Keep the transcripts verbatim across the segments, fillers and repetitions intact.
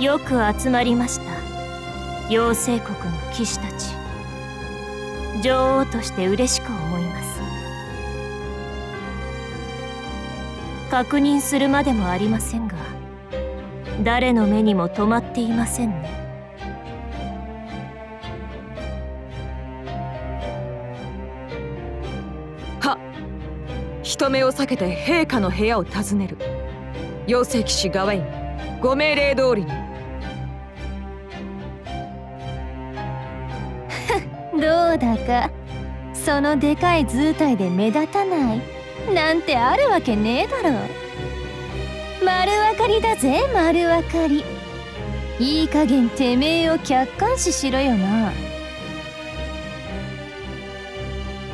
よく集まりました。妖精国の騎士たち、女王として嬉しく思います。確認するまでもありませんが、誰の目にも留まっていませんね。はっ、人目を避けて陛下の部屋を訪ねる。妖精騎士ガワイン、ご命令通りに。どうだか、そのでかい図体で目立たないなんてあるわけねえだろ。丸わかりだぜ、丸わかり。いい加減てめえを客観視しろよな。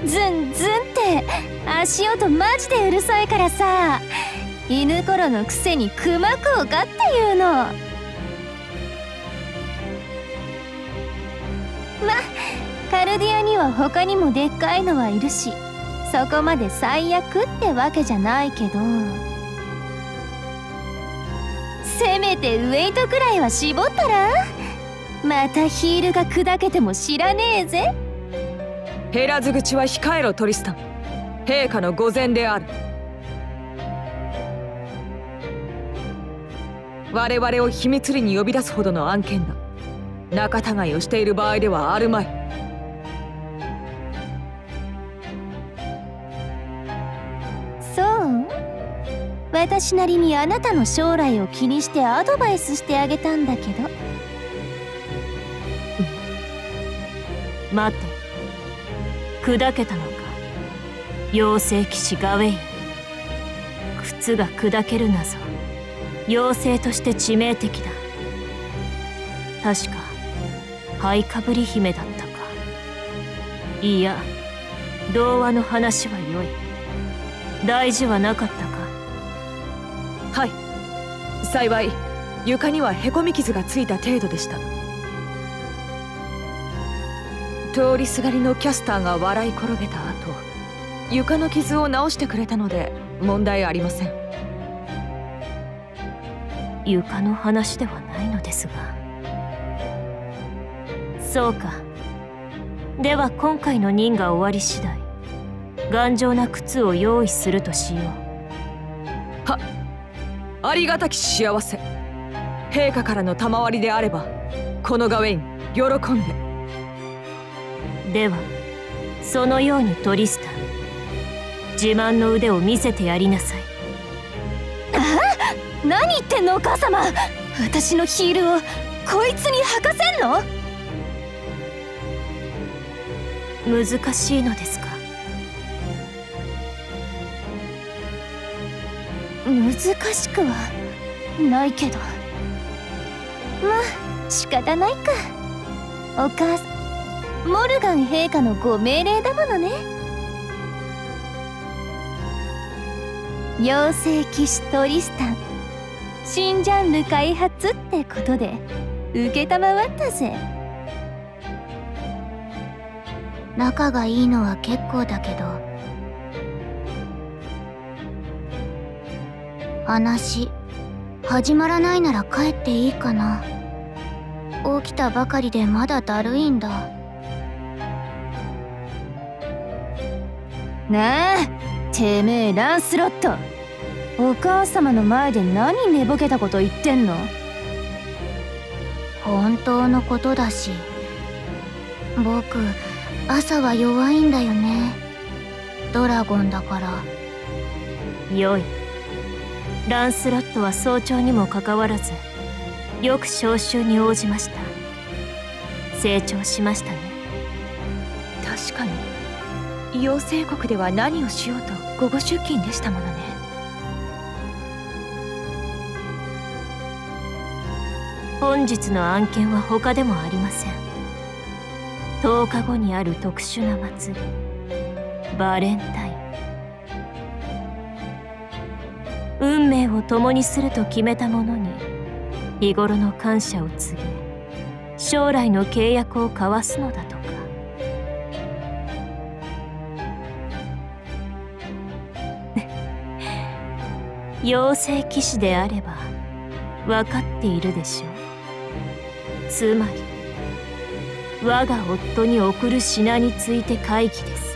ズンズンって足音マジでうるさいからさ、犬頃のくせにクマ食うかっていうの。まカルディアには他にもでっかいのはいるし、そこまで最悪ってわけじゃないけど、せめてウエイトくらいは絞ったら。またヒールが砕けても知らねえぜ。減らず口は控えろトリスタン、陛下の御前である。我々を秘密裏に呼び出すほどの案件だ。仲違いをしている場合ではあるまい。私なりにあなたの将来を気にしてアドバイスしてあげたんだけど。うん、待て、砕けたのか妖精騎士ガウェイン。靴が砕ける謎、妖精として致命的だ。確か灰かぶり姫だったか。いや、童話の話は良い。大事はなかったか。はい、幸い床にはへこみ傷がついた程度でした。通りすがりのキャスターが笑い転げた後、床の傷を直してくれたので問題ありません。床の話ではないのですが。そうか。では今回の任が終わり次第、頑丈な靴を用意するとしよう。はっ、ありがたき幸せ。陛下からの賜りであれば、このガウェイン喜んで。ではそのようにトリスタン、自慢の腕を見せてやりなさい。あ、何言ってんのお母様。私のヒールをこいつに履かせんの？難しいのですか？難しくはないけど、まあ仕方ないか。お母さん、モルガン陛下のご命令だものね。妖精騎士トリスタン、新ジャンル開発ってことで承ったぜ。仲がいいのは結構だけど、話始まらないなら帰っていいかな。起きたばかりでまだだるいんだ。なあ、てめえランスロット、お母様の前で何寝ぼけたこと言ってんの？本当のことだし。僕朝は弱いんだよね、ドラゴンだから。よい、ランスロットは早朝にもかかわらずよく召集に応じました。成長しましたね。確かに妖精国では何をしようと午後出勤でしたものね。本日の案件は他でもありません。とおかごにある特殊な祭り、バレンタイン。運命を共にすると決めたものに日頃の感謝を告げ、将来の契約を交わすのだとか。妖精騎士であれば分かっているでしょう。つまり我が夫に送る品について会議です。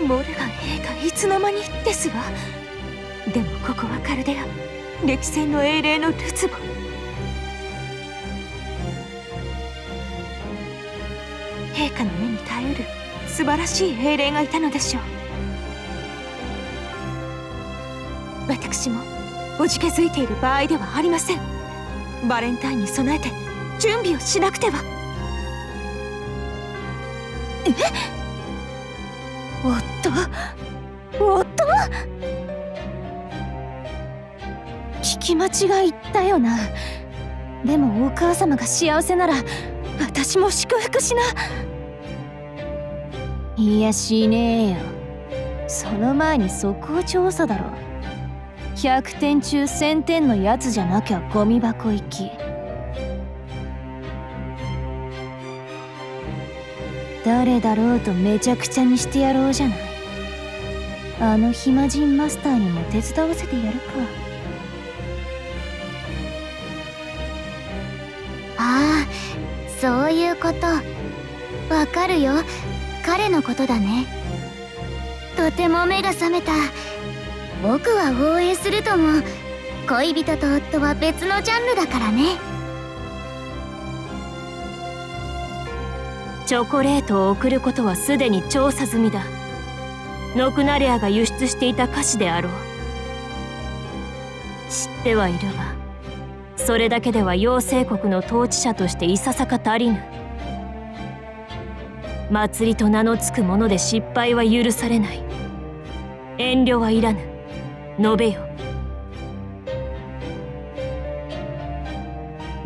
モルガン陛下いつの間にですわ。でもここはカルデア、歴戦の英霊のるつぼ。陛下の目に耐える素晴らしい英霊がいたのでしょう。私もおじけづいている場合ではありません。バレンタインに備えて準備をしなくては。えっ、夫夫聞き間違い言ったよな。でもお母様が幸せなら私も祝福しな。いやしねえよ。その前に素行調査だろ。ひゃくてん中せんてんのやつじゃなきゃゴミ箱行き誰だろうとめちゃくちゃにしてやろうじゃない。あの暇人マスターにも手伝わせてやるか。ああ、そういうこと。わかるよ、彼のことだね。とても目が覚めた。僕は応援するとも。恋人と夫は別のジャンルだからね。チョコレートを送ることはすでに調査済みだ。ノクナリアが輸出していた菓子であろう。知ってはいるが、それだけでは妖精国の統治者としていささか足りぬ。祭りと名の付くもので失敗は許されない。遠慮はいらぬ。述べよ。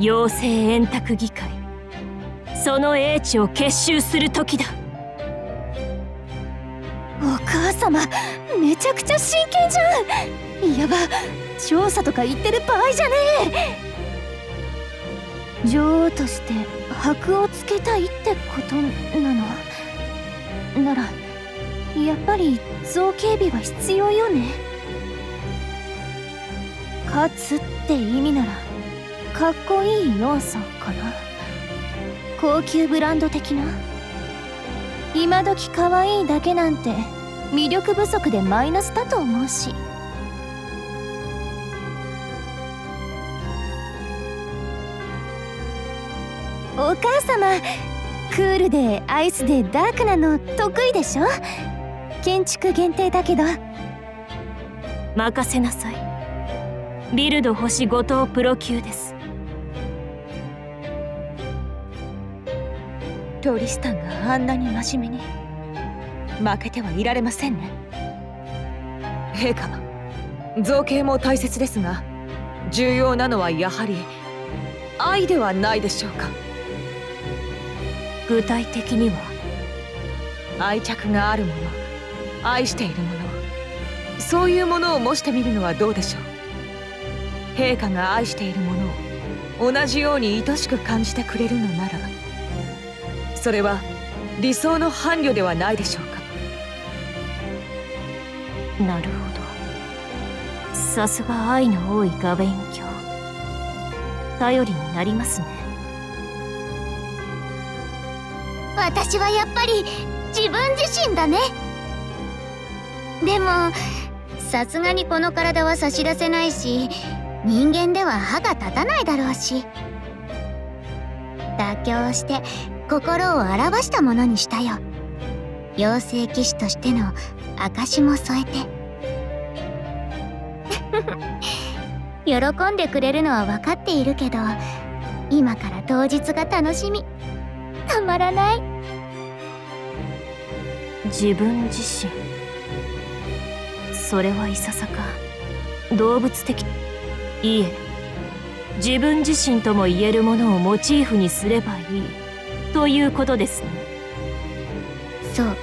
妖精円卓議会、その英知を結集する時だ。お母様、めちゃくちゃ真剣じゃん。いやば、調査とか言ってる場合じゃねえ。女王として箔をつけたいってことなのなら、やっぱり造形美は必要よね。勝つって意味ならかっこいい要素かな。高級ブランド的な。今時可愛いだけなんて魅力不足でマイナスだと思うし。お母様、クールでアイスでダークなの得意でしょ。建築限定だけど。任せなさい。ビルド星ご等プロ級です。トリスタンがあんなに真面目に。負けてはいられませんね。陛下は造形も大切ですが、重要なのはやはり愛ではないでしょうか。具体的には、愛着があるもの、愛しているもの、そういうものを模してみるのはどうでしょう。陛下が愛しているものを同じように愛しく感じてくれるのなら、それは理想の伴侶ではないでしょうか。なるほど、さすが愛の多い画勉強。頼りになりますね。私はやっぱり自分自身だね。でもさすがにこの体は差し出せないし、人間では歯が立たないだろうし、妥協して心を表したものにしたよ。妖精騎士としての証も添えて喜んでくれるのは分かっているけど、今から当日が楽しみ、たまらない。自分自身、それはいささか動物的。いいえ、自分自身とも言えるものをモチーフにすればいいということですね。そう、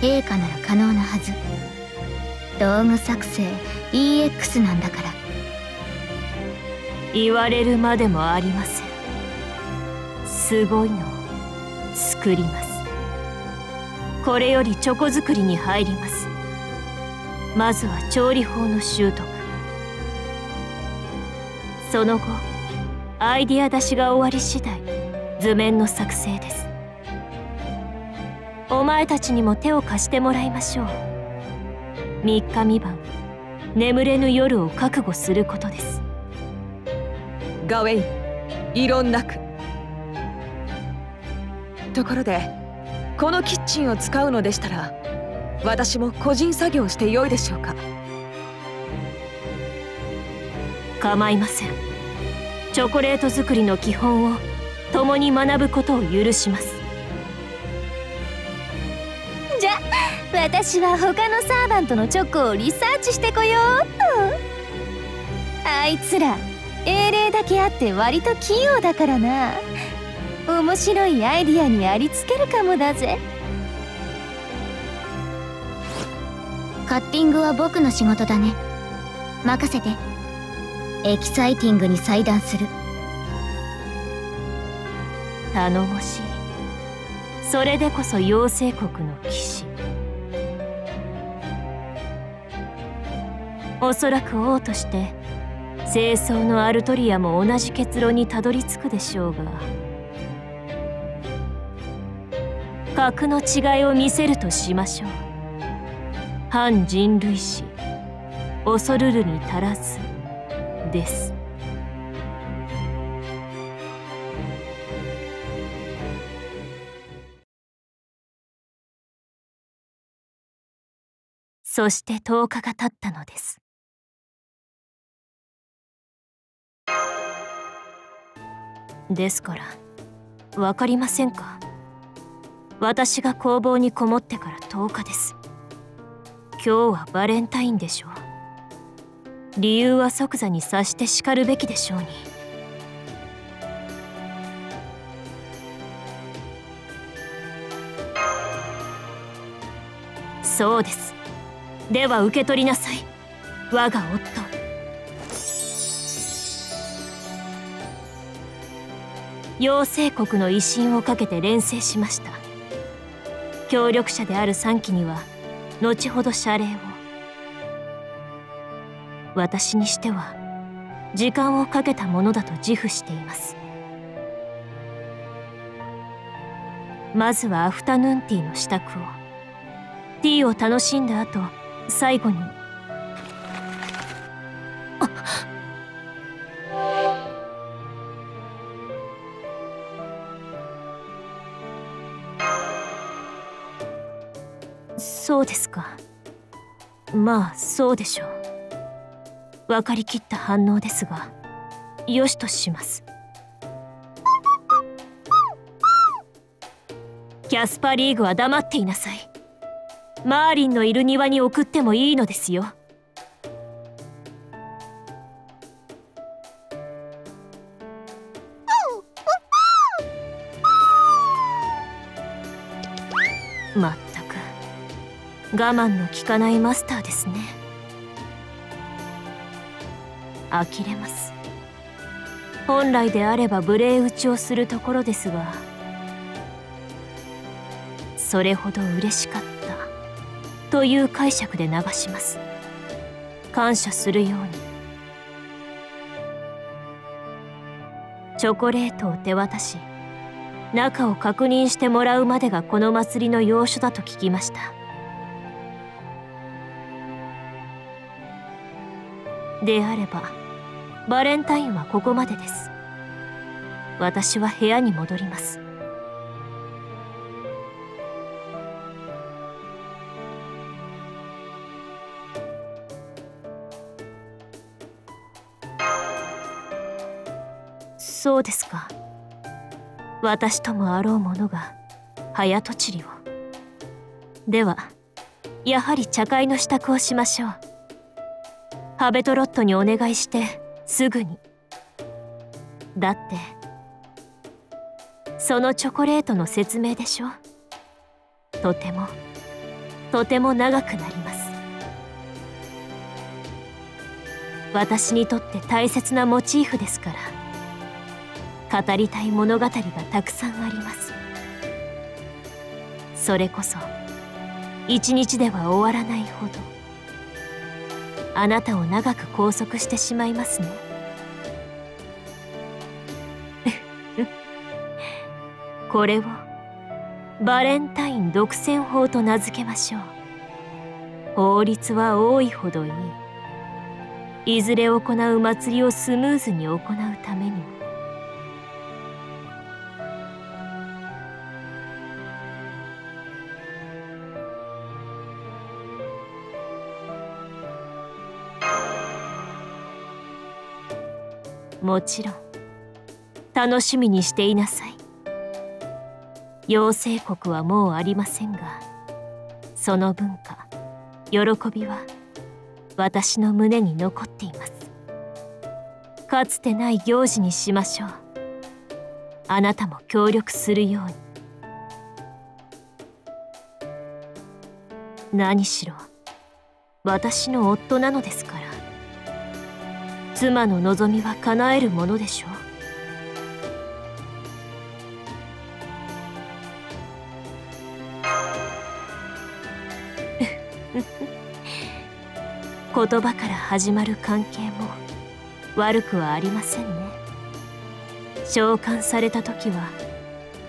陛下なら可能なはず。道具作成 イーエックス なんだから。言われるまでもありません。すごいのを作ります。これよりチョコ作りに入ります。まずは調理法の習得、その後アイディア出しが終わり次第図面の作成です。お前たちにも手を貸してもらいましょう。みっかみばん眠れぬ夜を覚悟することです。ガウェイ、異論なく。ところでこのキッチンを使うのでしたら私も個人作業してよいでしょうか。構いません。チョコレート作りの基本を共に学ぶことを許します。じゃあ私は他のサーバントのチョコをリサーチしてこようっと。あいつら英霊だけあって割と器用だからな。面白いアイディアにありつけるかもだぜ。カッティングは僕の仕事だね。任せて。エキサイティングに裁断する。頼もしい。それでこそ妖精国の騎士。おそらく王として清掃のアルトリアも同じ結論にたどり着くでしょうが、格の違いを見せるとしましょう。反人類史、恐るるに足らずです。そしてとおかが経ったのです。ですから分かりませんか。私が工房にこもってからとおかです。今日はバレンタインでしょう。理由は即座に察してしかるべきでしょうに。そうです。では受け取りなさい、我が夫。妖精国の威信をかけて錬成しました。協力者であるさんきには後ほど謝礼を。私にしては時間をかけたものだと自負しています。まずはアフタヌーンティーの支度を。ティーを楽しんだ後、最後にそうですか。まあそうでしょう。分かりきった反応ですが、よしとします。キャスパリーグは黙っていなさい。マーリンのいる庭に送ってもいいのですよ。まあ我慢の効かないマスターですね。呆れます。本来であれば無礼打ちをするところですが、それほど嬉しかったという解釈で流します。感謝するように。チョコレートを手渡し、中を確認してもらうまでがこの祭りの要所だと聞きました。であればバレンタインはここまでです。私は部屋に戻ります。そうですか。私ともあろうものが早とちりを。ではやはり茶会の支度をしましょう。ハベトロットにお願いしてすぐに。だってそのチョコレートの説明でしょ。とてもとても長くなります。私にとって大切なモチーフですから、語りたい物語がたくさんあります。それこそ一日では終わらないほどあなたを長く拘束してしまいますね。これをバレンタイン独占法と名付けましょう。法律は多いほどいい。いずれ行う祭りをスムーズに行うためにも。もちろん楽しみにしていなさい。妖精国はもうありませんが、その文化、喜びは私の胸に残っています。かつてない行事にしましょう。あなたも協力するように。何しろ私の夫なのですから。妻の望みは叶えるものでしょう。言葉から始まる関係も悪くはありませんね。召喚された時は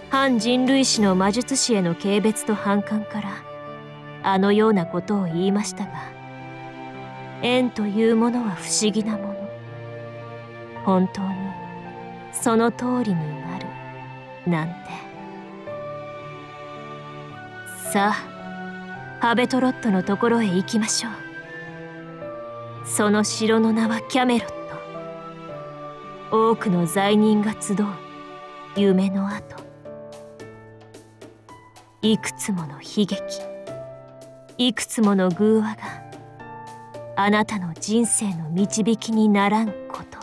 反人類史の魔術師への軽蔑と反感からあのようなことを言いましたが、縁というものは不思議なもの。本当にその通りになるなんて。さあ、ハベトロットのところへ行きましょう。その城の名はキャメロット。多くの罪人が集う夢の跡。いくつもの悲劇、いくつもの偶話があなたの人生の導きにならんこと。